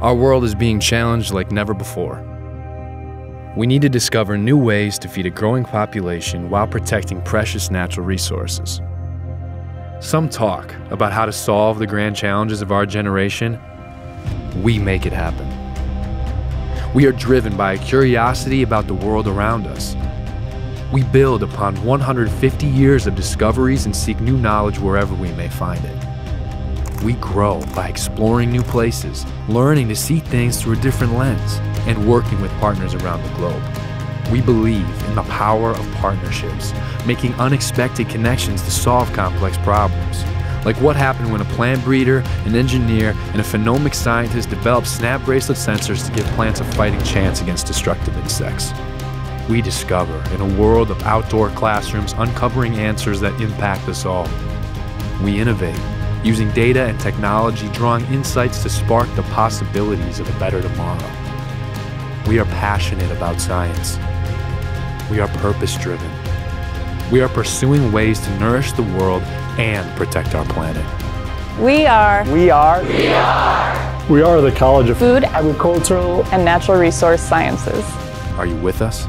Our world is being challenged like never before. We need to discover new ways to feed a growing population while protecting precious natural resources. Some talk about how to solve the grand challenges of our generation. We make it happen. We are driven by a curiosity about the world around us. We build upon 150 years of discoveries and seek new knowledge wherever we may find it. We grow by exploring new places, learning to see things through a different lens, and working with partners around the globe. We believe in the power of partnerships, making unexpected connections to solve complex problems, like what happened when a plant breeder, an engineer, and a phenomic scientist developed snap bracelet sensors to give plants a fighting chance against destructive insects. We discover in a world of outdoor classrooms, uncovering answers that impact us all. We innovate, using data and technology, drawing insights to spark the possibilities of a better tomorrow. We are passionate about science. We are purpose-driven. We are pursuing ways to nourish the world and protect our planet. We are. We are. We are. We are the College of Food, Agricultural, and Natural Resource Sciences. Are you with us?